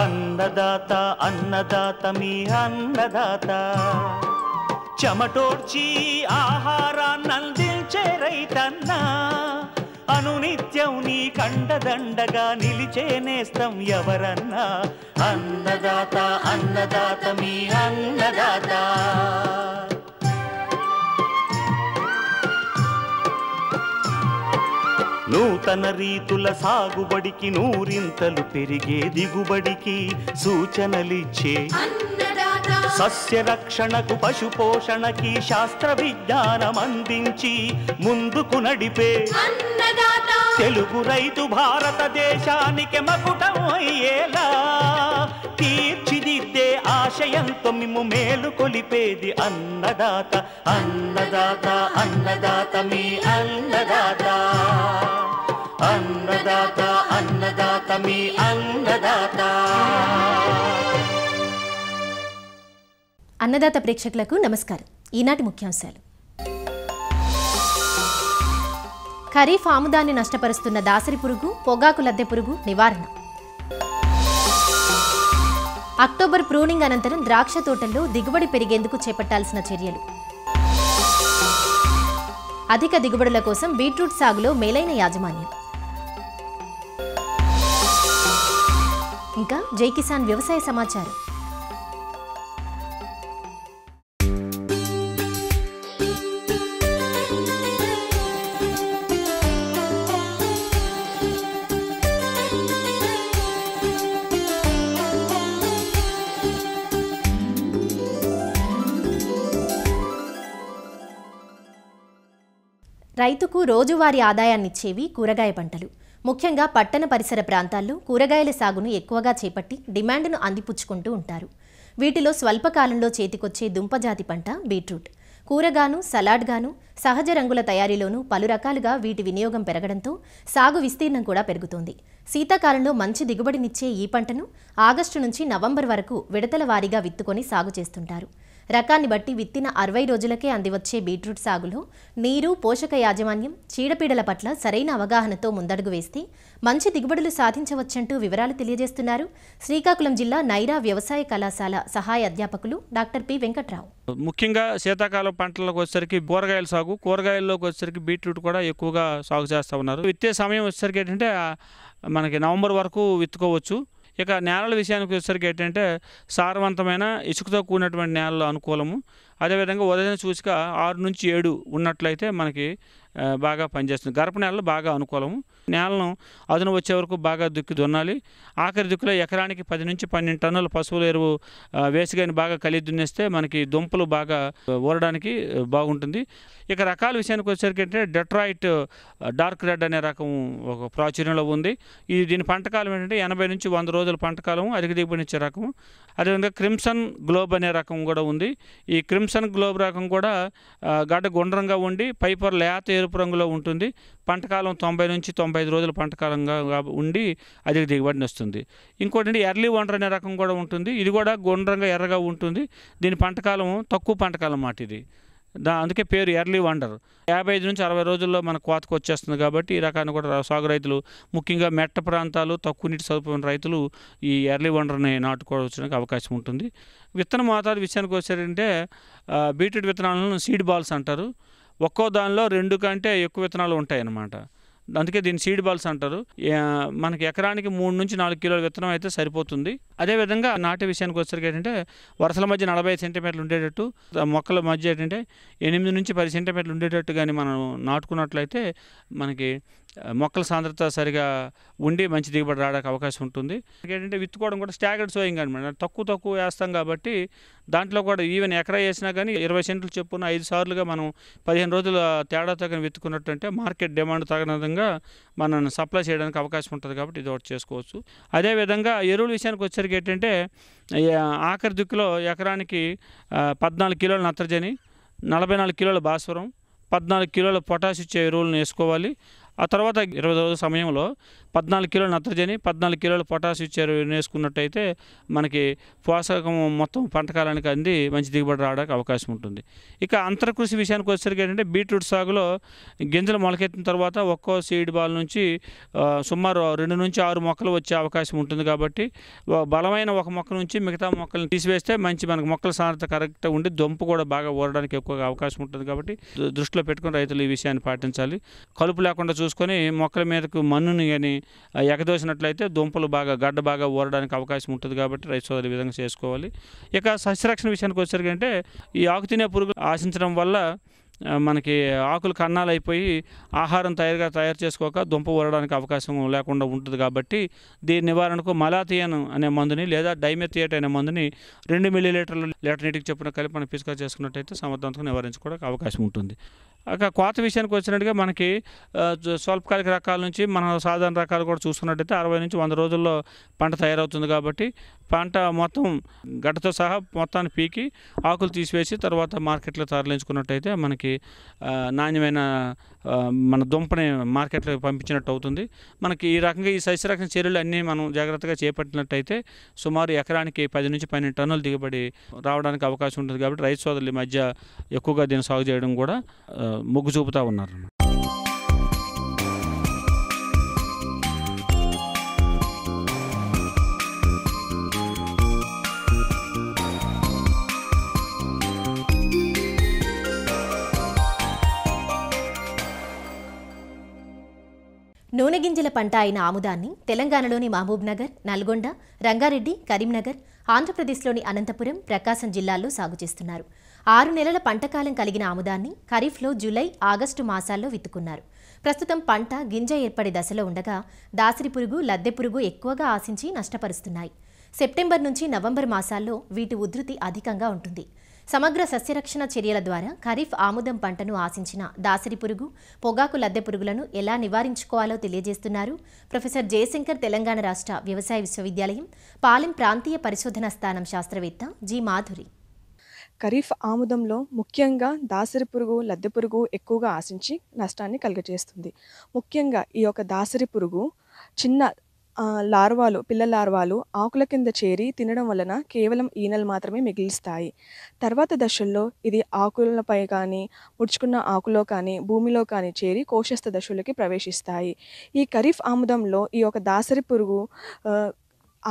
अन्नदाता अन्नदाता मी अन्नदाता चमटोर्ची आहारान्नंदिंचे रैतन्ना अनुनित्यं नी कंडदंडगा निलिचे नेस्तं यवरन्ना अन्नदाता अन्नदाता मी अन्नदाता नूतन रीतुल सागुबडिकी नूरिंतलु पेरिगे दिगुबडिकी सूचनलिच्चे सस्य रक्षणकु पशु पोषणकी शास्त्र विज्ञानं अंदिंची मुंदुकु नडिपे तेलुगु रैतु भारतदेशानिके मकुटं अय्येला तीर्चिदिद्दे आशयंतो मिम्मु मेलुकोलिपेदि अन्नदाता अन्नदाता अन्नदाता मी अन्नदाता अन्नदाता अन्नदाता मी अन्नदाता अन्नदाता प्रेक्षकुलकु नमस्कार। ईनाटी मुख्यांशालु ఖరీఫ్ ఆముదాన్ని నష్టపరుస్తున్న దాసరి పురుగు పొగాకు లద్దె పురుగు నివారణ। అక్టోబర్ ప్రూనింగ్ అనంతరం ద్రాక్ష తోటల్లో దిగుబడి పెరిగేందుకు చేపట్టాల్సిన చర్యలు। అధిక దిగుబడుల కోసం బీట్రూట్ సాగులో మేలైన యాజమాన్యం। ఇంకా జై కిసాన్ వ్యవసాయ సమాచారం। రైతుకు రోజువారీ ఆదాయాన్ని ఇచ్చేవి కూరగాయ పంటలు। ముఖ్యంగా పట్టణ పరిసర ప్రాంతాల్లో కూరగాయల సాగును ఎక్కువగా చేపట్టి డిమాండ్‌ను అందిపుచ్చుకుంటూ ఉంటారు। వీటిలో స్వల్పకాలంలో చేతికొచ్చే దుంపజాతి పంట బీట్రూట్ కూరగాను సలాడ్ గాను సహజ రంగుల తయారీలోనూ పలు రకాలుగా వీటి వినియోగం పెరగడంతో సాగు విస్తీర్ణం కూడా పెరుగుతోంది। శీతాకాలంలో మంచి దిగుబడినిచ్చే ఈ పంటను ఆగస్టు నుంచి నవంబర్ వరకు విడతల వారీగా విత్తుకొని సాగు చేస్తుంటారు। రకాన్ని బట్టి విత్తిన 60 రోజులకే అందివచ్చే బీట్రూట్ సాగులో నీరు పోషక యాజమాన్యం చీడపీడల పట్ల సరైన అవగాహనతో ముందడుగు వేస్తే మంచి దిగుబడులు సాధించవచ్చంటూ వివరాలు తెలియజేస్తున్నారు శ్రీకాకుళం జిల్లా నైరా వ్యవసాయ కళాశాల సహాయ అధ్యాపకులు డాక్టర్ పి వెంకట్రావు। ముఖ్యంగా శీతాకాలం పంటలకు వచ్చేసరికి కూరగాయల సాగు కూరగాయల్లోకి వచ్చేసరికి బీట్రూట్ కూడా ఎక్కువగా సాగు చేస్తూ ఉన్నారు। విత్తే సమయం వచ్చేసరికి ఏంటంటే మనకి నవంబర్ వరకు విత్తుకోవచ్చు। ఇక నేలల విషయానికి వచ్చేసరికి ఏంటంటే సారవంతమైన ఇసుకతో కూడినటువంటి నేలలు అనుకూలము। అదేవిధంగా ఉదయం చూసిక 6 నుంచి 7 ఉన్నట్లయితే మనకి బాగా పనిచేస్తుంది। గరప నేలలు బాగా అనుకూలము। నేలను అదును వచ్చే వరకు బాగా దుక్కి దున్నాలి। ఆఖరి దుక్కులో ఎకరానికి 10 నుంచి 12 టన్నుల పశువుల ఎరువు వేసుకొని బాగా కలిపి దున్నేస్తే మనకి దుంపలు బాగా ఊరడానికి బాగుంటుంది। ఇక రకాల విషయానికి వచ్చేసరికి అంటే డెట్రాయిట్ డార్క్ రెడ్ అనే రకం ఒక ప్రాచుర్యంలో ఉంది। ఇది దీని పంటకాలం ఏంటంటే 80 నుంచి 100 రోజుల పంటకాలం అధిక దిగుబడి ఇచ్చే రకము। అదేవిధంగా క్రిమ్సన్ గ్లోబ్ అనే రకం కూడా ఉంది। ఈ క్రిమ్సన్ గ్లోబ్ రకం కూడా గడ్డ గుండ్రంగా ఉండి పైపర్ లేత ఎరుపు రంగులో ఉంటుంది। పంటకాలం 90 నుంచి 95 రోజుల పంటకాలంగా ఉండి అధిక దిగుబడిని వస్తుంది। ఇంకోటి ఎర్లీ వండర్ అనే రకం కూడా ఉంటుంది। ఇది కూడా గుండ్రంగా ఎర్రగా ఉంటుంది। దీని పంటకాలం తక్కువ పంటకాలం అన్నమాట। ఇది అందుకే పేరు ఎర్లీ వండర్। 55 నుంచి 60 రోజుల్లో మన కోతకు వచ్చేస్తుంది కాబట్టి ఈ రకాన్ని కూడా సాగు రైతులు ముఖ్యంగా మెట్ట ప్రాంతాలు తక్కువ నీటి సదుపాయం రైతులు ఈ ఎర్లీ వండర్ని నాటుకోవడానికి అవకాశం ఉంటుంది। విత్తన మోతాదు విషయానికి వచ్చారంటే బీట్రూట్ విత్తనాలను సీడ్ బాల్స్ అంటారు। ఒక్కో దానిలో 2 కంటే ఎక్కువ విత్తనాలు ఉంటాయన్నమాట। అందుకే దీన్ని సీడ్ బాల్స్ అంటారు। మనకి ఎకరానికి 3 నుంచి 4 కిలోల విత్తనం అయితే సరిపోతుంది। అదేవిధంగా నాటే విషయానికి వచ్చేసరికి ఏంటంటే వరుసల మధ్య 40 సెంటీమీటర్లు ఉండేటట్టు మొక్కల మధ్య ఏంటంటే 8 నుంచి 10 సెంటీమీటర్లు ఉండేటట్టు కానీ మనం నాటుకున్నట్లయితే మనకి మొక్కల సాంద్రత సరిగా ఉండి మంచి దిగుబడి రావడానికి అవకాశం ఉంటుంది। ఏంటంటే విత్తుకోవడం కూడా స్టాగర్డ్ సోయింగ్ అనమాట। తక్కువ వేస్తాం కాబట్టి దాంట్లో కూడా ఈవెన్ ఎకరా వేసినా కానీ 20 సెంట్లు చెప్పున 5 సార్లుగా మనం 15 రోజుల తేడా తగిన విత్తుకున్నట్టు అంటే మార్కెట్ డిమాండ్ తగిన విధంగా మనం సప్లై చేయడానికి అవకాశం ఉంటుంది కాబట్టి ఇది ఒకటి చేసుకోవచ్చు। అదేవిధంగా ఎరువుల విషయానికి వచ్చేసరికి ఏంటంటే ఆఖరి దిక్కులో ఎకరానికి 14 కిలోల నత్రజని 44 కిలోల భాస్వరం 14 కిలోల పొటాష్ ఇచ్చే ఎరువులను వేసుకోవాలి। ఆ తర్వాత 20 రోజుల సమయంలో 14 కిలోల నత్రజని 14 కిలోల పొటాష్ ఇచ్చారు వేసుకున్నట్లయితే మనకి పోషకం మొత్తం పంటకాలానికి అంది మంచి దిగుబడి రావడానికి అవకాశం ఉంటుంది। ఇక అంతర్కృషి విషయానికి వచ్చేసరికి ఏంటంటే బీట్రూట్ సాగులో గింజలు మొలకెత్తిన తర్వాత ఒక్కో సీడ్ బాల్ నుంచి సుమారు 2 నుంచి 6 మొక్కలు వచ్చే అవకాశం ఉంటుంది కాబట్టి బలమైన ఒక మొక్క నుంచి మిగతా మొక్కలను తీసివేస్తే మంచి మనకు మొక్కల సారత కరెక్ట్‌గా ఉండి దుంప కూడా బాగా ఊరడానికి ఎక్కువగా అవకాశం ఉంటుంది కాబట్టి దృష్టిలో పెట్టుకొని రైతులు ఈ విషయాన్ని పాటించాలి। కలుపు లేకుండా చూసుకొని మొక్కల మీదకు మన్నుని కానీ ఎగదోసినట్లయితే దుంపలు బాగా గడ్డ బాగా ఊరడానికి అవకాశం ఉంటుంది కాబట్టి రైతు సోదరులు ఈ విధంగా చేసుకోవాలి। ఇక సస్యరక్షణ విషయానికి వచ్చేసరికి అంటే ఈ ఆకు తినే పురుగులు ఆశించడం వల్ల మనకి ఆకులు కన్నాలైపోయి ఆహారం తయారు చేసుకోక దుంప ఊరడానికి అవకాశం లేకుండా ఉంటుంది కాబట్టి దీని నివారణకు మలాథియన్ అనే మందుని లేదా డైమెథియేట్ అనే మందుని 2 మిల్లీలీటర్ల లీటర్ నీటికి చొప్పున కలిపి మనం పిచికారీ చేసుకున్నట్టయితే సమర్థవంతంగా నివారించుకోవడానికి అవకాశం ఉంటుంది। ఇక కోత విషయానికి వచ్చినట్టుగా మనకి స్వల్పకాలిక రకాల నుంచి మనం సాధారణ రకాలు కూడా చూసుకున్నట్టయితే 60 నుంచి 100 రోజుల్లో పంట తయారవుతుంది కాబట్టి పంట మొత్తం గడ్డతో సహా మొత్తాన్ని పీకి ఆకులు తీసివేసి తర్వాత మార్కెట్లో తరలించుకున్నట్టయితే మనకి నాణ్యమైన మన దుంపని మార్కెట్లోకి పంపించినట్టు అవుతుంది। మనకి ఈ రకంగా ఈ సస్యరక్షణ చర్యలు అన్నీ మనం జాగ్రత్తగా చేపట్టినట్టయితే సుమారు ఎకరానికి 10 నుంచి 12 టన్నులు దిగుబడి రావడానికి అవకాశం ఉంటుంది కాబట్టి రైతు సోదరులు ఈ మధ్య ఎక్కువగా దీన్ని సాగు చేయడం కూడా మొగ్గు చూపుతూ ఉన్నారు। నూనె గింజల పంట అయిన ఆముదాన్ని తెలంగాణలోని మహబూబ్ నగర్, నల్గొండ, రంగారెడ్డి, కరీంనగర్, ఆంధ్రప్రదేశ్లోని అనంతపురం, ప్రకాశం జిల్లాల్లో సాగు చేస్తున్నారు। 6 నెలల పంటకాలం కలిగిన ఆముదాన్ని ఖరీఫ్లో జూలై, ఆగస్టు మాసాల్లో విత్తుకున్నారు। ప్రస్తుతం పంట గింజ ఏర్పడే దశలో ఉండగా దాసరి పురుగు, లద్దె పురుగు ఎక్కువగా ఆశించి నష్టపరుస్తున్నాయి। సెప్టెంబర్ నుంచి నవంబర్ మాసాల్లో వీటి ఉధృతి అధికంగా ఉంటుంది। సమగ్ర సస్యరక్షణ చర్యల ద్వారా ఖరీఫ్ ఆముదం పంటను ఆశించిన దాసరి పురుగు, పొగాకు, లద్దె పురుగులను ఎలా నివారించుకోవాలో తెలియజేస్తున్నారు ప్రొఫెసర్ జయశంకర్, తెలంగాణ రాష్ట్ర వ్యవసాయ విశ్వవిద్యాలయం పాలెం ప్రాంతీయ పరిశోధన స్థానం శాస్త్రవేత్త జి మాధురి। ఖరీఫ్ ఆముదంలో ముఖ్యంగా దాసరి పురుగు, లద్దె పురుగు ఎక్కువగా ఆశించి నష్టాన్ని కలుగజేస్తుంది। ముఖ్యంగా ఈ యొక్క దాసరి పురుగు చిన్న లార్వాలు, పిల్ల లార్వాలు ఆకుల కింద చేరి తినడం వలన కేవలం ఈనెలు మాత్రమే మిగిలిస్తాయి। తర్వాత దశల్లో ఇది ఆకులపై కానీ, ముడుచుకున్న ఆకులో కానీ, భూమిలో కానీ చేరి కోశస్థ దశలకి ప్రవేశిస్తాయి। ఈ ఖరీఫ్ ఆముదంలో ఈ యొక్క దాసరి పురుగు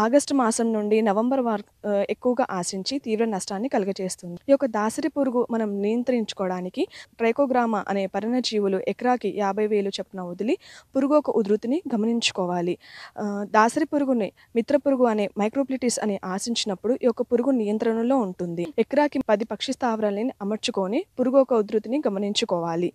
ఆగస్టు మాసం నుండి నవంబర్ వరకు ఎక్కువగా ఆశించి తీవ్ర నష్టాన్ని కలుగజేస్తుంది। ఈ యొక్క దాసరి పురుగు మనం నియంత్రించుకోవడానికి ట్రైకోగ్రామా అనే పర్ణజీవులు ఎకరాకి 50,000 చొప్పున వదిలి పురుగు యొక్క ఉధృతిని గమనించుకోవాలి। దాసరి పురుగుని మిత్ర పురుగు అనే మైక్రోప్లిటిస్ అని ఆశించినప్పుడు ఈ యొక్క పురుగు నియంత్రణలో ఉంటుంది। ఎకరాకి 10 పక్షి స్థావరాలని అమర్చుకొని పురుగు యొక్క ఉధృతిని గమనించుకోవాలి।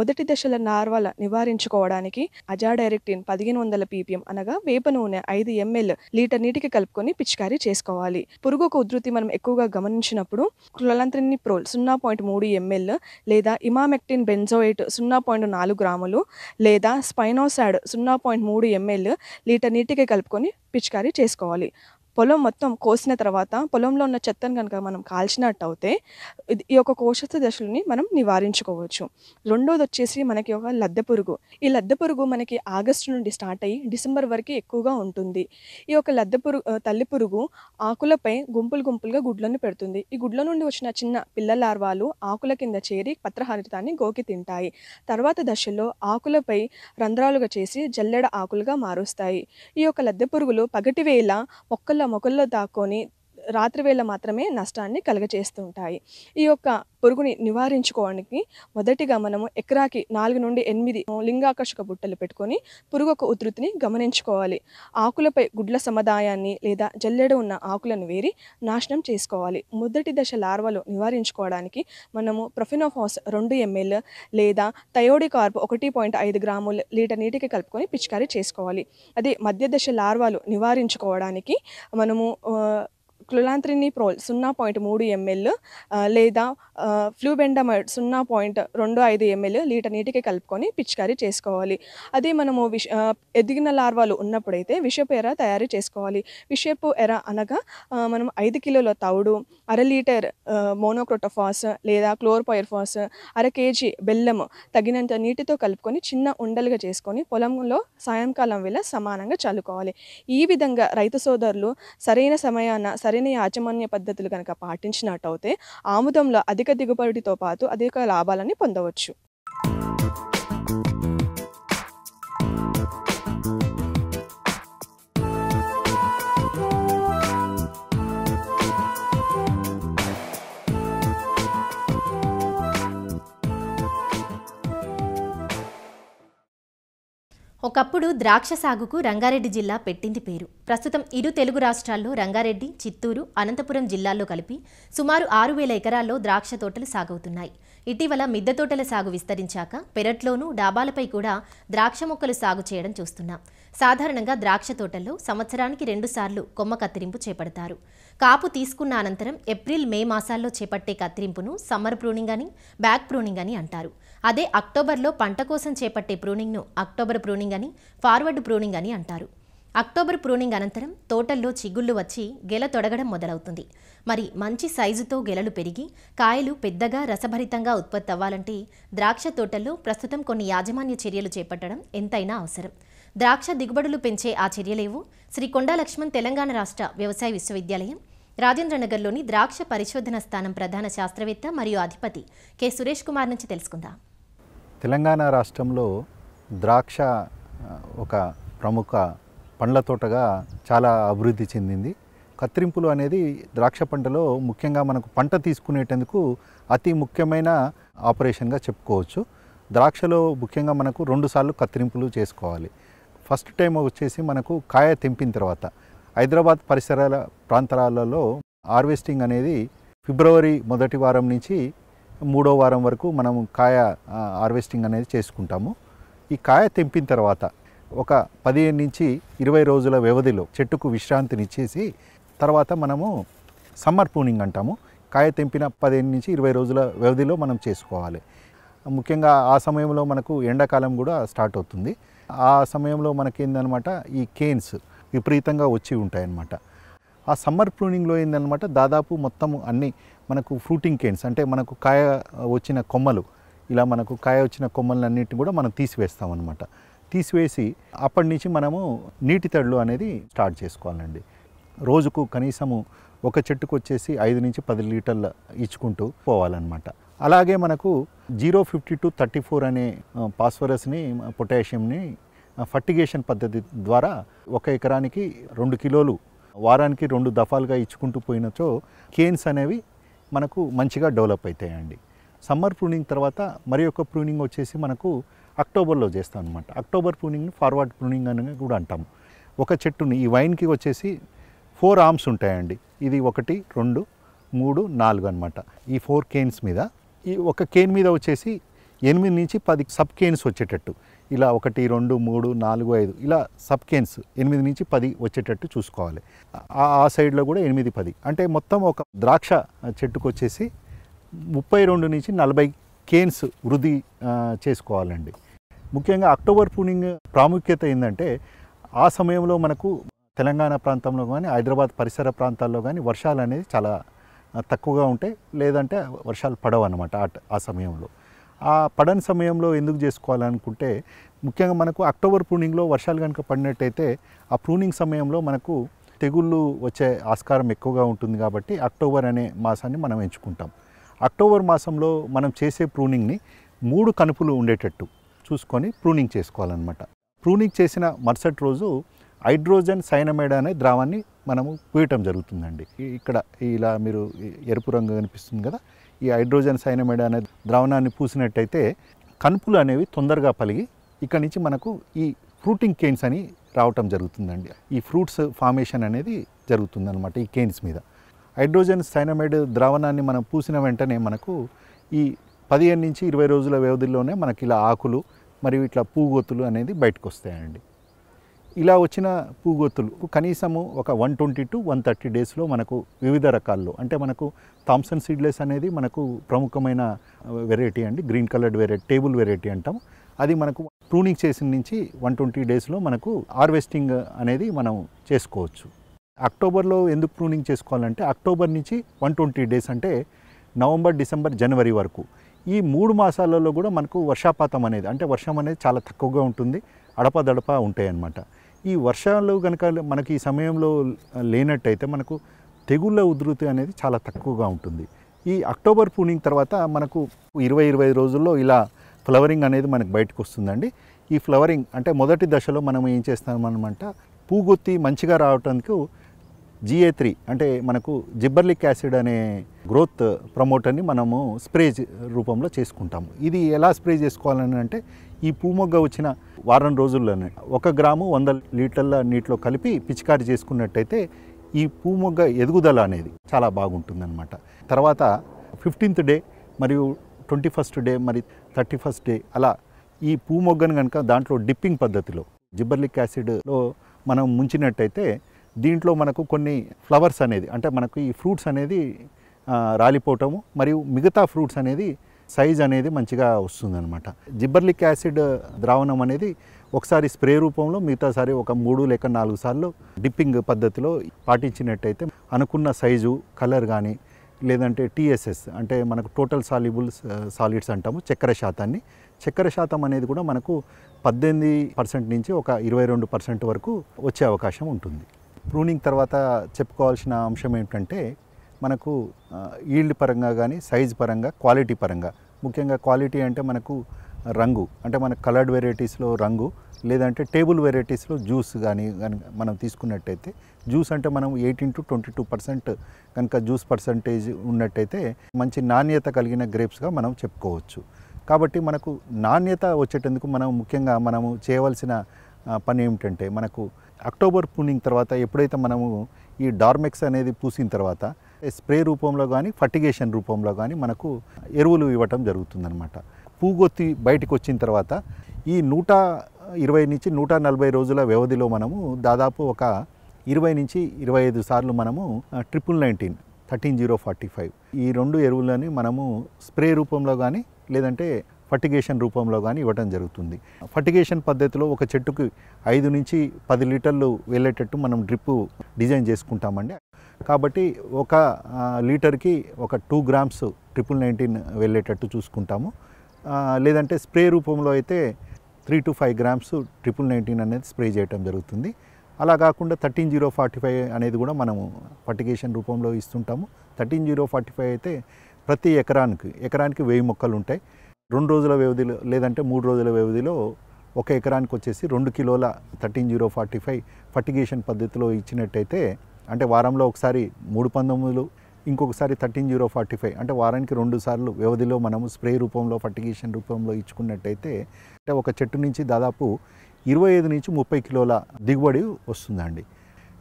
మొదటి దశల నార్వాల నివారించుకోవడానికి అజాడైరెక్టిన్ 1500 ppm అనగా వేప నూనె 5 ml లీటర్ నీటికి కలుపుకొని పిచికారీ చేసుకోవాలి। పురుగుకు ఉధృతి మనం ఎక్కువగా గమనించినప్పుడు క్లోలాంత్రినిప్రోల్ 0.3 ml లేదా ఇమామెక్టిన్ బెంజోయేట్ 0.4 గ్రాములు లేదా స్పైనోసాడ్ 0.3 ml లీటర్ నీటికి కలుపుకొని పిచికారీ చేసుకోవాలి। పొలం మొత్తం కోసిన తర్వాత పొలంలో ఉన్న చెత్తను కనుక మనం కాల్చినట్టు అయితే ఈ యొక్క కోశస్థ దశలని మనం నివారించుకోవచ్చు। రెండోది వచ్చేసి మనకి ఒక లద్దె పురుగు। ఈ లద్దె పురుగు మనకి ఆగస్టు నుండి స్టార్ట్ అయ్యి డిసెంబర్ వరకు ఎక్కువగా ఉంటుంది। ఈ యొక్క లద్దె పురుగు తల్లి పురుగు ఆకులపై గుంపులుగా గుడ్లను పెడుతుంది। ఈ గుడ్ల నుండి వచ్చిన చిన్న పిల్ల లార్వాలు ఆకుల కింద చేరి పత్రహారితాన్ని గోకి తింటాయి। తర్వాత దశలో ఆకులపై రంధ్రాలుగా చేసి జల్లెడ ఆకులుగా మారుస్తాయి। ఈ యొక్క లద్దె పురుగులు పగటి వేళ మొక్కల్లో దాక్కొని రాత్రివేళ మాత్రమే నష్టాన్ని కలుగజేస్తుంటాయి। ఈ యొక్క పురుగుని నివారించుకోవడానికి మొదటిగా మనము ఎకరాకి 4 నుండి 8 లింగాకర్షక బుట్టలు పెట్టుకొని పురుగు యొక్క ఉధృతిని గమనించుకోవాలి। ఆకులపై గుడ్ల సముదాయాన్ని లేదా జల్లెడ ఉన్న ఆకులను వేరి నాశనం చేసుకోవాలి। మొదటి దశ లార్వాలు నివారించుకోవడానికి మనము ప్రొఫెనోఫాస్ 2 ml లేదా థయోడికార్ప్ 1.5 గ్రాముల లీటర్ నీటికి కలుపుకొని పిచికారీ చేసుకోవాలి। అదే మధ్య దశ లార్వాలు నివారించుకోవడానికి మనము క్లోలాంత్రినిప్రోల్ 0.3 ml లేదా ఫ్లూబెండమైడ్ 0.25 ml లీటర్ నీటికి కలుపుకొని పిచికారీ చేసుకోవాలి. అదే మనము ఎదిగిన లార్వాలు ఉన్నప్పుడైతే విషపు ఎర తయారు చేసుకోవాలి. విషపు ఎర అనగా మనం 5 కిలోల తౌడు, 1/2 లీటర్ మోనోక్రోటోఫాస్ లేదా క్లోర్పైర్ఫాస్, 1 కేజీ బెల్లము తగినంత నీటితో కలుపుకొని చిన్న ఉండలుగా చేసుకొని పొలంలో సాయంకాలం వేళ సమానంగా చల్లుకోవాలి. ఈ విధంగా రైతు సోదరులు సరైన సమయాన సరైన యాజమాన్య పద్ధతులు కనుక పాటించినట్టయితే ఆముదంలో అధిక దిగుబడితో పాటు అధిక లాభాలను పొందవచ్చు. ఒకప్పుడు ద్రాక్ష సాగుకు రంగారెడ్డి జిల్లా పెట్టింది పేరు. ప్రస్తుతం ఇరు తెలుగు రాష్ట్రాల్లో రంగారెడ్డి, చిత్తూరు, అనంతపురం జిల్లాల్లో కలిపి సుమారు 6,000 ఎకరాల్లో ద్రాక్ష తోటలు సాగవుతున్నాయి. ఇటీవల మిద్దె తోటల సాగు విస్తరించాక పెరట్లోనూ డాబాలపై కూడా ద్రాక్ష మొక్కలు సాగు చేయడం చూస్తున్నాం. సాధారణంగా ద్రాక్ష తోటల్లో సంవత్సరానికి 2 సార్లు కొమ్మ కత్తిరింపు చేపడతారు. కాపు తీసుకున్న అనంతరం ఏప్రిల్, మే మాసాల్లో చేపట్టే కత్తిరింపును సమ్మర్ ప్రూనింగ్ అని, బ్యాక్ ప్రూనింగ్ అని అంటారు. అదే అక్టోబర్లో పంట కోసం చేపట్టే ప్రూనింగ్ను అక్టోబర్ ప్రూనింగ్ అని, ఫార్వర్డ్ ప్రూనింగ్ అని అంటారు. అక్టోబర్ ప్రూనింగ్ అనంతరం తోటల్లో చిగుళ్ళు వచ్చి గెల తొడగడం మొదలవుతుంది. మరి మంచి సైజుతో గెలలు పెరిగి కాయలు పెద్దగా రసభరితంగా ఉత్పత్తి అవ్వాలంటే ద్రాక్ష తోటల్లో ప్రస్తుతం కొన్ని యాజమాన్య చర్యలు చేపట్టడం ఎంతైనా అవసరం. ద్రాక్ష దిగుబడులు పెంచే ఆ చర్యలేవో శ్రీ కొండా లక్ష్మణ్ తెలంగాణ రాష్ట్ర వ్యవసాయ విశ్వవిద్యాలయం రాజేంద్రనగర్లోని ద్రాక్ష పరిశోధన స్థానం ప్రధాన శాస్త్రవేత్త మరియు అధిపతి కె సురేష్ కుమార్ నుంచి తెలుసుకుందాం. తెలంగాణ రాష్ట్రంలో ద్రాక్ష ఒక ప్రముఖ పండ్ల తోటగా చాలా అభివృద్ధి చెందింది. కత్తిరింపులు అనేది ద్రాక్ష పంటలో ముఖ్యంగా మనకు పంట తీసుకునేటందుకు అతి ముఖ్యమైన ఆపరేషన్గా చెప్పుకోవచ్చు. ద్రాక్షలో ముఖ్యంగా మనకు 2 సార్లు కత్తిరింపులు చేసుకోవాలి. ఫస్ట్ టైం వచ్చేసి మనకు కాయ తెంపిన తర్వాత హైదరాబాద్ పరిసరాల ప్రాంతాలలో హార్వెస్టింగ్ అనేది ఫిబ్రవరి మొదటి వారం నుంచి 3వ వారం వరకు మనం కాయ హార్వెస్టింగ్ అనేది చేసుకుంటాము. ఈ కాయ తెంపిన తర్వాత ఒక 15 నుంచి 20 రోజుల వ్యవధిలో చెట్టుకు విశ్రాంతినిచ్చేసి తర్వాత మనము సమ్మర్ ప్రూనింగ్ అంటాము. కాయ తెంపిన 15 నుంచి 20 రోజుల వ్యవధిలో మనం చేసుకోవాలి. ముఖ్యంగా ఆ సమయంలో మనకు ఎండాకాలం కూడా స్టార్ట్ అవుతుంది. ఆ సమయంలో మనకేందనమాట ఈ కేన్స్ విపరీతంగా వచ్చి ఉంటాయన్నమాట. ఆ సమ్మర్ ప్రూనింగ్లో ఏందనమాట దాదాపు మొత్తం అన్నీ మనకు ఫ్రూటింగ్ కేన్స్ అంటే మనకు కాయ వచ్చిన కొమ్మలు, ఇలా మనకు కాయ వచ్చిన కొమ్మలన్నింటినీ కూడా మనం తీసివేస్తామన్నమాట. తీసివేసి అప్పటి నుంచి మనము నీటి తడులు అనేది స్టార్ట్ చేసుకోవాలండి. రోజుకు కనీసము ఒక చెట్టుకు వచ్చేసి 5 నుంచి 10 లీటర్ల ఇచ్చుకుంటూ పోవాలన్నమాట. అలాగే మనకు 0-52-34 అనే ఫాస్ఫరస్ని, పొటాషియంని ఫర్టిగేషన్ పద్ధతి ద్వారా 1 ఎకరానికి 2 కిలోలు వారానికి 2 దఫాలుగా ఇచ్చుకుంటూ పోయినచో కేన్స్ అనేవి మనకు మంచిగా డెవలప్ అవుతాయండి. సమ్మర్ ప్రూనింగ్ తర్వాత మరి ఒక ప్రూనింగ్ వచ్చేసి మనకు అక్టోబర్లో చేస్తాం అనమాట. అక్టోబర్ ప్రూనింగ్ని ఫార్వర్డ్ ప్రూనింగ్ అని కూడా అంటాము. ఒక చెట్టుని ఈ వైన్కి వచ్చేసి 4 ఆర్మ్స్ ఉంటాయండి. ఇది 1, 2, 3, 4 అనమాట. ఈ 4 కేన్స్ మీద ఈ 1 కేన్ మీద వచ్చేసి 8 నుంచి 10 సబ్ కేన్స్ వచ్చేటట్టు ఇలా 1, 2, 3, 4, 5 ఇలా సబ్ కేన్స్ 8 నుంచి 10 వచ్చేటట్టు చూసుకోవాలి. ఆ సైడ్లో కూడా 8, 10 అంటే మొత్తం ఒక ద్రాక్ష చెట్టుకు వచ్చేసి 32 నుంచి 40 కేన్స్ వృద్ధి చేసుకోవాలండి. ముఖ్యంగా అక్టోబర్ ప్రూనింగ్ ప్రాముఖ్యత ఏంటంటే ఆ సమయంలో మనకు తెలంగాణ ప్రాంతంలో కానీ హైదరాబాద్ పరిసర ప్రాంతాల్లో కానీ వర్షాలు అనేది చాలా తక్కువగా ఉంటాయి, లేదంటే వర్షాలు పడవు అన్నమాట. ఆ సమయంలో ఆ పడని సమయంలో ఎందుకు చేసుకోవాలనుకుంటే ముఖ్యంగా మనకు అక్టోబర్ ప్రూనింగ్లో వర్షాలు కనుక పడినట్టయితే ఆ ప్రూనింగ్ సమయంలో మనకు తెగుళ్ళు వచ్చే ఆస్కారం ఎక్కువగా ఉంటుంది. కాబట్టి అక్టోబర్ అనే మాసాన్ని మనం ఎంచుకుంటాం. అక్టోబర్ మాసంలో మనం చేసే ప్రూనింగ్ని 3 కనుపులు ఉండేటట్టు చూసుకొని ప్రూనింగ్ చేసుకోవాలన్నమాట. ప్రూనింగ్ చేసిన మరుసటి రోజు హైడ్రోజన్ సైనమైడ్ అనే ద్రావాన్ని మనము పూయటం జరుగుతుందండి. ఇక్కడ ఇలా మీరు ఎరుపు రంగు కనిపిస్తుంది కదా, ఈ హైడ్రోజన్ సైనమైడ్ అనే ద్రావణాన్ని పూసినట్టయితే కనుపులు అనేవి తొందరగా పలిగి ఇక్కడ నుంచి మనకు ఈ ఫ్రూటింగ్ కేన్స్ అని రావటం జరుగుతుందండి. ఈ ఫ్రూట్స్ ఫార్మేషన్ అనేది జరుగుతుందన్నమాట ఈ కేన్స్ మీద. హైడ్రోజన్ సైనమైడ్ ద్రావణాన్ని మనం పూసిన వెంటనే మనకు ఈ 15 నుంచి 20 రోజుల వ్యవధిలోనే మనకి ఇలా ఆకులు మరియు ఇట్లా పూగోతులు అనేది బయటకు వస్తాయండి. ఇలా వచ్చిన పూగొత్తులు కనీసము ఒక 120 to 130 డేస్లో మనకు వివిధ రకాల్లో అంటే మనకు థామ్సన్ సీడ్లెస్ అనేది మనకు ప్రముఖమైన వెరైటీ అండి, green coloured variety, table variety అంటాం. అది మనకు ప్రూనింగ్ చేసిన నుంచి 120 డేస్లో మనకు హార్వెస్టింగ్ అనేది మనం చేసుకోవచ్చు. అక్టోబర్లో ఎందుకు ప్రూనింగ్ చేసుకోవాలంటే అక్టోబర్ నుంచి 120 డేస్ అంటే నవంబర్, డిసెంబర్, జనవరి వరకు ఈ 3 మాసాలలో కూడా మనకు వర్షపాతం అనేది అంటే వర్షం అనేది చాలా తక్కువగా ఉంటుంది, అడపదడప ఉంటాయన్నమాట. ఈ వర్షాలు కనుక మనకి ఈ సమయంలో లేనట్టయితే మనకు తెగుళ్ళ ఉధృతి అనేది చాలా తక్కువగా ఉంటుంది. ఈ అక్టోబర్ ప్రూనింగ్ తర్వాత మనకు 20-25 రోజుల్లో ఇలా ఫ్లవరింగ్ అనేది మనకు బయటకు వస్తుందండి. ఈ ఫ్లవరింగ్ అంటే మొదటి దశలో మనం ఏం చేస్తామన్నమాట, పూగొత్తి మంచిగా రావడానికి GA3 అంటే మనకు జిబ్బర్లిక్ యాసిడ్ అనే గ్రోత్ ప్రమోటర్ని మనము స్ప్రే రూపంలో చేసుకుంటాము. ఇది ఎలా స్ప్రే చేసుకోవాలని అంటే ఈ పూమొగ్గ వచ్చిన వారం రోజుల్లోనే 1 గ్రాము 100 లీటర్ల నీటిలో కలిపి పిచికారి చేసుకున్నట్టయితే ఈ పూమొగ్గ ఎదుగుదల అనేది చాలా బాగుంటుందన్నమాట. తర్వాత 15th డే మరియు 21st డే మరి 31st డే అలా ఈ పూమొగ్గను కనుక దాంట్లో డిప్పింగ్ పద్ధతిలో జిబ్బర్లిక్ యాసిడ్లో మనం ముంచినట్టయితే దీంట్లో మనకు కొన్ని ఫ్లవర్స్ అనేది అంటే మనకు ఈ ఫ్రూట్స్ అనేది రాలిపోవటము మరియు మిగతా ఫ్రూట్స్ అనేది సైజ్ అనేది మంచిగా వస్తుందన్నమాట. జిబ్బర్లిక్ యాసిడ్ ద్రావణం అనేది ఒకసారి స్ప్రే రూపంలో మిగతాసారి ఒక 3 లేక 4 సార్లు డిప్పింగ్ పద్ధతిలో పాటించినట్టయితే అనుకున్న సైజు, కలర్ కానీ లేదంటే TSS అంటే మనకు టోటల్ సాల్యుబుల్ సాలిడ్స్ అంటాము, చక్కెర శాతం అనేది కూడా మనకు 18% నుంచి ఒక 22% వరకు వచ్చే అవకాశం ఉంటుంది. ప్రూనింగ్ తర్వాత చెప్పుకోవాల్సిన అంశం ఏంటంటే మనకు ఈల్డ్ పరంగా కానీ సైజ్ పరంగా, క్వాలిటీ పరంగా, ముఖ్యంగా క్వాలిటీ అంటే మనకు రంగు అంటే మన కలర్డ్ వెరైటీస్లో రంగు లేదంటే టేబుల్ వెరైటీస్లో జ్యూస్ కానీ మనం తీసుకున్నట్టయితే జ్యూస్ అంటే మనం 18 to 22% కనుక జ్యూస్ పర్సంటేజ్ ఉన్నట్టయితే మంచి నాణ్యత కలిగిన గ్రేప్స్గా మనం చెప్పుకోవచ్చు. కాబట్టి మనకు నాణ్యత వచ్చేటందుకు మనం ముఖ్యంగా మనము చేయవలసిన పని ఏమిటంటే మనకు అక్టోబర్ ప్రూనింగ్ తర్వాత ఎప్పుడైతే మనము ఈ డార్మెక్స్ అనేది పూసిన తర్వాత స్ప్రే రూపంలో కానీ ఫర్టిగేషన్ రూపంలో కానీ మనకు ఎరువులు ఇవ్వటం జరుగుతుందన్నమాట. పూగొత్తి బయటకు వచ్చిన తర్వాత ఈ 120 నుంచి 140 రోజుల వ్యవధిలో మనము దాదాపు ఒక 20 నుంచి 25 సార్లు మనము 999 13045 ఈ 2 ఎరువులని మనము స్ప్రే రూపంలో కానీ లేదంటే ఫర్టిగేషన్ రూపంలో కానీ ఇవ్వడం జరుగుతుంది. ఫర్టిగేషన్ పద్ధతిలో ఒక చెట్టుకు 5 నుంచి 10 లీటర్లు వెళ్ళేటట్టు మనం డ్రిప్ డిజైన్ చేసుకుంటామండి. కాబట్టి ఒక లీటర్కి ఒక 2 grams 999 వెళ్ళేటట్టు చూసుకుంటాము. లేదంటే స్ప్రే రూపంలో అయితే 3 to 5 grams 999 అనేది స్ప్రే చేయడం జరుగుతుంది. అలా కాకుండా 13045 అనేది కూడా మనము ఫర్టిగేషన్ రూపంలో ఇస్తుంటాము. 13045 అయితే ప్రతి ఎకరానికి 1000 మొక్కలు ఉంటాయి. 2 రోజుల వ్యవధిలో లేదంటే 3 రోజుల వ్యవధిలో ఒక ఎకరానికి వచ్చేసి 2 కిలోల 13045 ఫర్టిగేషన్ పద్ధతిలో ఇచ్చినట్టయితే అంటే వారంలో ఒకసారి 3 19 ఇంకొకసారి 13045 అంటే వారానికి 2 సార్లు వ్యవధిలో మనము స్ప్రే రూపంలో ఫర్టిగేషన్ రూపంలో ఇచ్చుకున్నట్టయితే అంటే ఒక చెట్టు నుంచి దాదాపు 25 నుంచి 30 కిలోల దిగుబడి వస్తుందండి.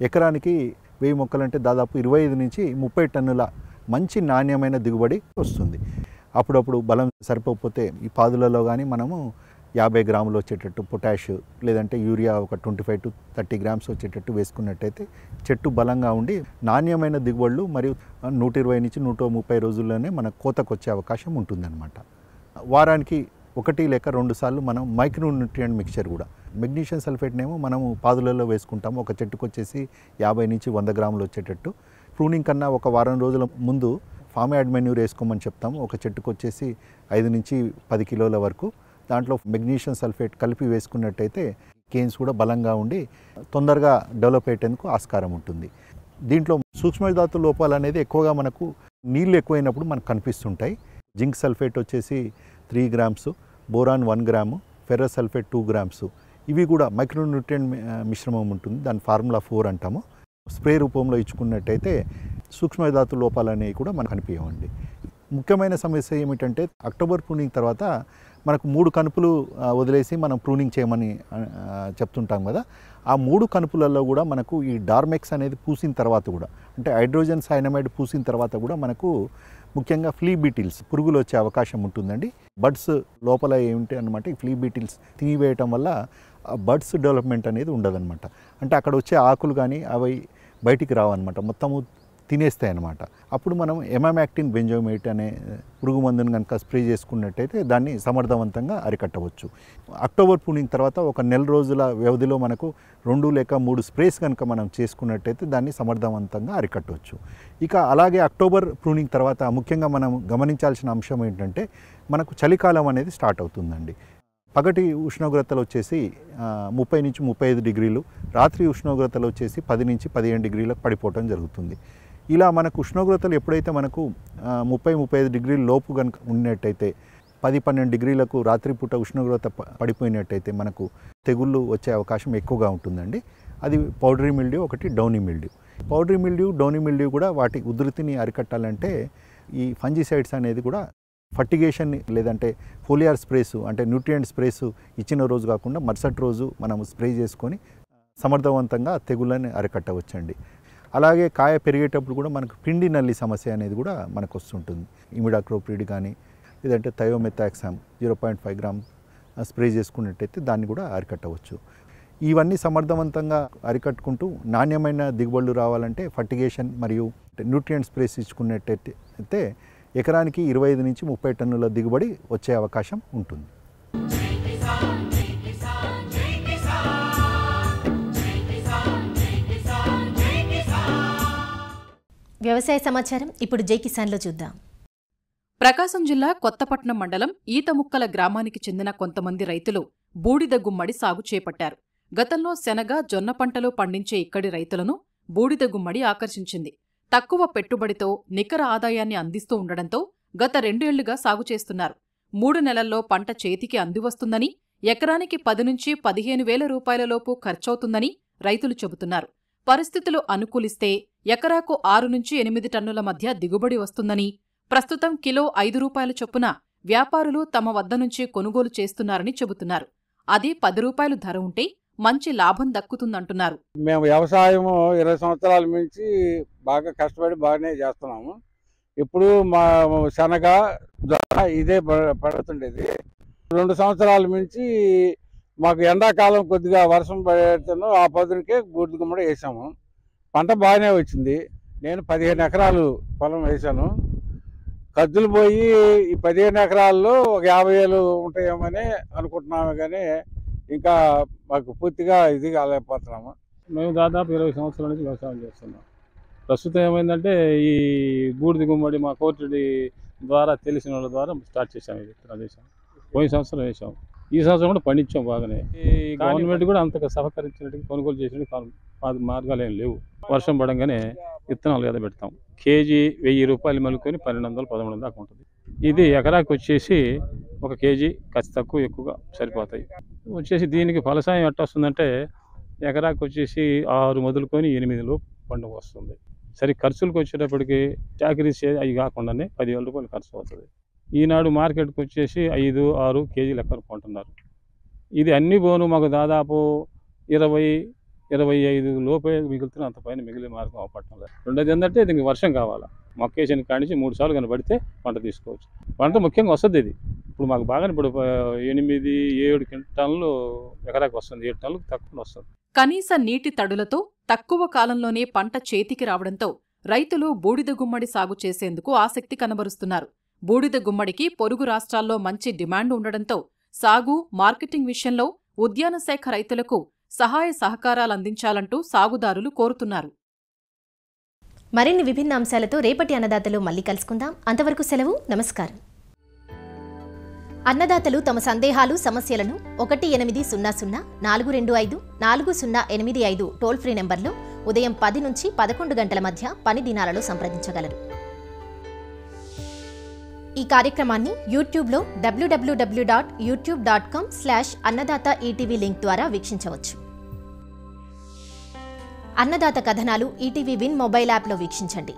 ఎకరానికి 1000 మొక్కలంటే దాదాపు 25 నుంచి 30 టన్నుల మంచి నాణ్యమైన దిగుబడి వస్తుంది. అప్పుడప్పుడు బలం సరిపోకపోతే ఈ పాదులలో కానీ మనము 50 గ్రాములు వచ్చేటట్టు పొటాష్ లేదంటే యూరియా ఒక 25 to 30 grams వచ్చేటట్టు వేసుకున్నట్టయితే చెట్టు బలంగా ఉండి నాణ్యమైన దిగుబడులు మరియు 120 నుంచి 130 రోజుల్లోనే మన కోతకు వచ్చే అవకాశం ఉంటుందన్నమాట. వారానికి 1 లేక 2 సార్లు మనం మైక్రో న్యూట్రియంట్ మిక్చర్ కూడా మెగ్నీషియం సల్ఫేట్నేమో మనము పాదులలో వేసుకుంటాము. ఒక చెట్టుకు వచ్చేసి 50 నుంచి 100 గ్రాములు వచ్చేటట్టు. ప్రూనింగ్ కన్నా ఒక వారం రోజుల ముందు ఫామ్ యాడ్ మెన్యూర్ వేసుకోమని చెప్తాము. ఒక చెట్టుకు వచ్చేసి 5 నుంచి 10 కిలోల వరకు దాంట్లో మెగ్నీషియం సల్ఫేట్ కలిపి వేసుకున్నట్టయితే కేన్స్ కూడా బలంగా ఉండి తొందరగా డెవలప్ అయ్యేందుకు ఆస్కారం ఉంటుంది. దీంట్లో సూక్ష్మజాతు లోపాలు అనేది ఎక్కువగా మనకు నీళ్ళు ఎక్కువైనప్పుడు మనకు కనిపిస్తుంటాయి. జింక్ సల్ఫేట్ వచ్చేసి 3 grams, boron 1 gram, ferrous sulphate 2 grams ఇవి కూడా మైక్రోన్యూట్రియంట్ మిశ్రమం ఉంటుంది. దాని ఫార్ములా 4 అంటాము. స్ప్రే రూపంలో ఇచ్చుకున్నట్టయితే సూక్ష్మధాతు లోపాలు అనేవి కూడా మనకు కనిపించవండి. ముఖ్యమైన సమస్య ఏమిటంటే అక్టోబర్ ప్రూనింగ్ తర్వాత మనకు 3 కనుపులు వదిలేసి మనం ప్రూనింగ్ చేయమని చెప్తుంటాం కదా. ఆ 3 కనుపులలో కూడా మనకు ఈ డార్మెక్స్ అనేది పూసిన తర్వాత కూడా అంటే హైడ్రోజన్ సైనమైడ్ పూసిన తర్వాత కూడా మనకు ముఖ్యంగా ఫ్లీ బీటిల్స్ పురుగులు వచ్చే అవకాశం ఉంటుందండి. బర్డ్స్ లోపల ఏంటి అన్నమాట, ఫ్లీ బీటిల్స్ తీయవేయడం వల్ల బర్డ్స్ డెవలప్మెంట్ అనేది ఉండదన్నమాట. అంటే అక్కడ వచ్చే ఆకులు కానీ అవి బయటికి రావన్నమాట, మొత్తము తినేస్తాయి అన్నమాట. అప్పుడు మనం ఎమామాక్టిన్ బెంజోమేట్ అనే పురుగు మందును కనుక స్ప్రే చేసుకున్నట్టయితే దాన్ని సమర్థవంతంగా అరికట్టవచ్చు. అక్టోబర్ పూనింగ్ తర్వాత ఒక నెల రోజుల వ్యవధిలో మనకు 2 లేక 3 స్ప్రేస్ కనుక మనం చేసుకున్నట్టయితే దాన్ని సమర్థవంతంగా అరికట్టవచ్చు. ఇక అలాగే అక్టోబర్ ప్రూనింగ్ తర్వాత ముఖ్యంగా మనం గమనించాల్సిన అంశం ఏంటంటే మనకు చలికాలం అనేది స్టార్ట్ అవుతుందండి. పగటి ఉష్ణోగ్రతలు వచ్చేసి 30 నుంచి 35 డిగ్రీలు, రాత్రి ఉష్ణోగ్రతలు వచ్చేసి 10 నుంచి 15 డిగ్రీలకు పడిపోవడం జరుగుతుంది. ఇలా మనకు ఉష్ణోగ్రతలు ఎప్పుడైతే మనకు 30-35 డిగ్రీల లోపు కనుక ఉన్నట్టయితే 10-12 డిగ్రీలకు రాత్రిపూట ఉష్ణోగ్రత పడిపోయినట్టయితే మనకు తెగుళ్ళు వచ్చే అవకాశం ఎక్కువగా ఉంటుందండి. అది పౌడరీ మిల్డ్యూ, ఒకటి downy mildew. Powdery mildew, downy mildew కూడా వాటి ఉధృతిని అరికట్టాలంటే ఈ ఫంజిసైడ్స్ అనేది కూడా ఫర్టిగేషన్ లేదంటే ఫోలియార్ స్ప్రేసు అంటే న్యూట్రియంట్ స్ప్రేసు ఇచ్చిన రోజు కాకుండా మరుసటి రోజు మనం స్ప్రే చేసుకొని సమర్థవంతంగా తెగుళ్ళని అరికట్టవచ్చండి. అలాగే కాయ పెరిగేటప్పుడు కూడా మనకు పిండి నల్లి సమస్య అనేది కూడా మనకు వస్తుంటుంది. ఇమిడాక్రోప్రిడ్ కానీ లేదంటే థయోమెథాక్సామ్ 0.5 గ్రామ్ స్ప్రే చేసుకున్నట్టయితే దాన్ని కూడా అరికట్టవచ్చు. ఇవన్నీ సమర్థవంతంగా అరికట్టుకుంటూ నాణ్యమైన దిగుబడులు రావాలంటే ఫర్టిగేషన్ మరియు న్యూట్రియంట్ స్ప్రేస్ ఇచ్చుకున్నట్టయితే ఎకరానికి 25 నుంచి 30 టన్నుల దిగుబడి వచ్చే అవకాశం ఉంటుంది. వ్యవసాయ సమాచారం ఇప్పుడు జై కిసాన్లో చూద్దాం. ప్రకాశం జిల్లా కొత్తపట్నం మండలం ఈతముక్కల గ్రామానికి చెందిన కొంతమంది రైతులు బూడిద గుమ్మడి సాగు చేపట్టారు. గతంలో శనగ, జొన్న పంటలు పండించే ఇక్కడి రైతులను బూడిద గుమ్మడి ఆకర్షించింది. తక్కువ పెట్టుబడితో నికర ఆదాయాన్ని అందిస్తూ ఉండడంతో గత 2 ఏళ్లుగా సాగు చేస్తున్నారు. 3 నెలల్లో పంట చేతికి అందివస్తుందని, ఎకరానికి 10 నుంచి 15 వేల రూపాయలలోపు ఖర్చవుతుందని రైతులు చెబుతున్నారు. పరిస్థితులు అనుకూలిస్తే ఎకరాకు 6 నుంచి 8 టన్నుల మధ్య దిగుబడి వస్తుందని, ప్రస్తుతం కిలో 5 రూపాయల చొప్పున వ్యాపారులు తమ వద్ద నుంచి కొనుగోలు చేస్తున్నారని చెబుతున్నారు. అది 10 రూపాయలు ధర ఉంటే మంచి లాభం దక్కుతుందంటున్నారు. మేము వ్యవసాయం 20 సంవత్సరాల నుంచి బాగా కష్టపడి బాగానే చేస్తున్నాము. ఇప్పుడు మా శనగ ఇదే పడుతుండేది. 2 సంవత్సరాల నుంచి మాకు ఎండాకాలం కొద్దిగా వర్షం పడుతున్నా ఆ పదునికే బూడిద గుమ్మడి వేసాము. పంట బాగానే వచ్చింది. నేను 15 ఎకరాలు పొలం వేశాను. ఖర్చులు పోయి ఈ 15 ఎకరాల్లో ఒక 50,000 ఉంటాయేమని అనుకుంటున్నాము, కానీ ఇంకా మాకు పూర్తిగా ఇది కాలేకపోతున్నాము. మేము దాదాపు 20 సంవత్సరాల నుంచి వ్యవసాయం చేస్తున్నాం. ప్రస్తుతం ఏమైందంటే ఈ బూడిద గుమ్మడి మా కోర్టుడి ద్వారా తెలిసిన వాళ్ళ ద్వారా స్టార్ట్ చేశాము. ఇది ప్రదేశం పోయిన సంవత్సరం వేసాము, ఈ సంవత్సరం కూడా పండించాం బాగానే. ఈ గవర్నమెంట్ కూడా అంతగా సహకరించినట్టు కొనుగోలు చేసినట్టు మార్గాలు ఏం లేవు. వర్షం పడంగానే విత్తనాలు కదా పెడతాం. కేజీ 1000 రూపాయలు మలుకొని 1200-1300 దాకా ఉంటుంది. ఇది ఎకరాకి వచ్చేసి 1 కేజీ ఖర్చు తక్కువ ఎక్కువగా సరిపోతాయి. వచ్చేసి దీనికి ఫలసాయం ఎట్ట వస్తుందంటే ఎకరాకి వచ్చేసి 6 మొదలుకొని 8 లోపు పండుగ వస్తుంది. సరే ఖర్చులకు వచ్చేటప్పటికి చాకరీస్ అవి కాకుండానే 10,000 రూపాయలు ఖర్చు అవుతుంది. ఈనాడు మార్కెట్కి వచ్చేసి 5-6 కేజీ లెక్కలు కొంటున్నారు. ఇది అన్ని బోను మాకు దాదాపు 20-25 లోపే మిగులుతున్న, అంత పైన మిగిలిన మార్గం అవపట్టడం లేదు. రెండోది ఏంటంటే దీనికి వర్షం కావాలా. మొక్కేసిన కానించి 3 సార్లు కనబడితే పంట తీసుకోవచ్చు. పంట ముఖ్యంగా వస్తుంది. ఇది ఇప్పుడు మాకు బాగా ఇప్పుడు 8-7 టన్నులు ఎకరాకి వస్తుంది, 7 టన్నులు తక్కువ వస్తుంది. కనీస నీటి తడులతో తక్కువ కాలంలోనే పంట చేతికి రావడంతో రైతులు బూడిద గుమ్మడి సాగు చేసేందుకు ఆసక్తి కనబరుస్తున్నారు. బూడిద గుమ్మడికి పొరుగు రాష్ట్రాల్లో మంచి డిమాండ్ ఉండడంతో సాగు, మార్కెటింగ్ విషయంలో ఉద్యాన శాఖ రైతులకు సహాయ సహకారాలందించాలంటూ సాగుదారులు కోరుతున్నారు. మరిన్ని విభిన్న అంశాలతో రేపటి అన్నదాతలు మళ్ళీ కలుసుకుందాం. అంతవరకు సెలవు, నమస్కారం. అన్నదాతలు తమ సందేహాలు, సమస్యలను 1800-425-4085 టోల్ ఫ్రీ నెంబర్లో ఉదయం 10 నుంచి 11 గంటల మధ్య పని దినాలలో సంప్రదించగలరు. ఈ కార్యక్రమాన్ని యూట్యూబ్లో www.youtube.com/annadaataetv లింక్ ద్వారా వీక్షించవచ్చు. అన్నదాత కథనాలు ఈటీవీ విన్ మొబైల్ యాప్లో వీక్షించండి.